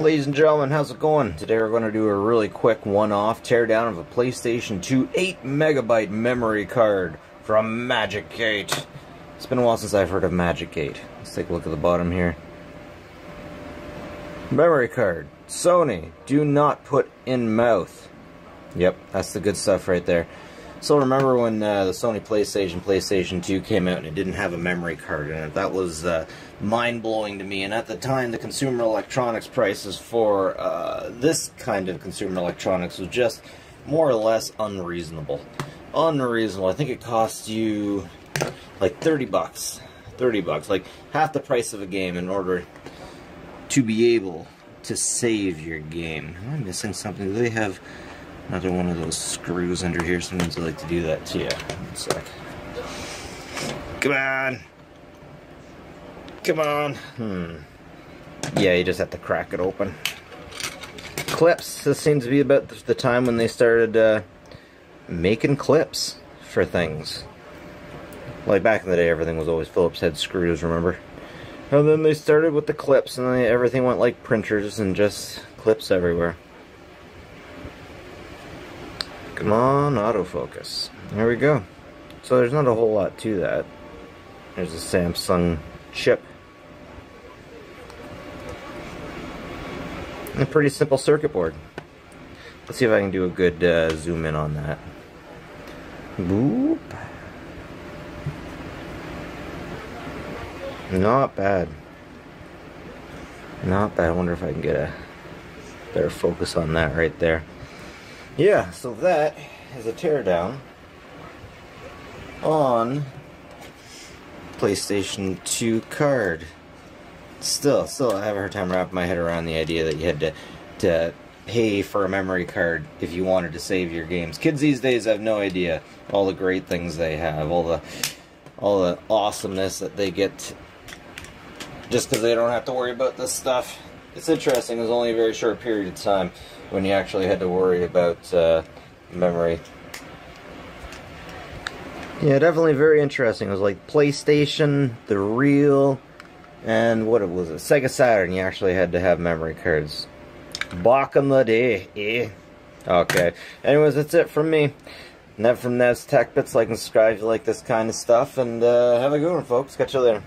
Ladies and gentlemen, how's it going? Today we're going to do a really quick one-off teardown of a PlayStation 2 8 MB memory card from Magic Gate. It's been a while since I've heard of Magic Gate. Let's take a look at the bottom here. Memory card. Sony. Do not put in mouth. Yep, that's the good stuff right there. So remember when the Sony PlayStation 2 came out and it didn't have a memory card in it? That was mind-blowing to me, and at the time the consumer electronics prices for this kind of consumer electronics was just more or less unreasonable. I think it cost you like 30 bucks. 30 bucks, like half the price of a game in order to be able to save your game. Am I missing something? Do they have another one of those screws under here? Sometimes I like to do that too. One sec. Come on! Come on! Yeah, you just have to crack it open. Clips. This seems to be about the time when they started making clips for things. Like back in the day, everything was always Phillips head screws, remember? And then they started with the clips, and then everything went like printers and just clips everywhere. Come on, autofocus. There we go. So there's not a whole lot to that. There's a Samsung chip. And a pretty simple circuit board. Let's see if I can do a good zoom in on that. Boop. Not bad. Not bad. I wonder if I can get a better focus on that right there. Yeah, so that is a teardown on PlayStation 2 card. Still, I have a hard time wrapping my head around the idea that you had to pay for a memory card if you wanted to save your games. Kids these days have no idea all the great things they have, all the awesomeness that they get just because they don't have to worry about this stuff. It's interesting, it was only a very short period of time when you actually had to worry about memory. Yeah, definitely very interesting. It was like PlayStation, the Reel, and what was it? Sega Saturn, you actually had to have memory cards. Back in the day, eh? Okay. Anyways, that's it from me. Nev from Nev's Tech Bits. Like and subscribe if you like this kind of stuff. And have a good one, folks. Catch you later.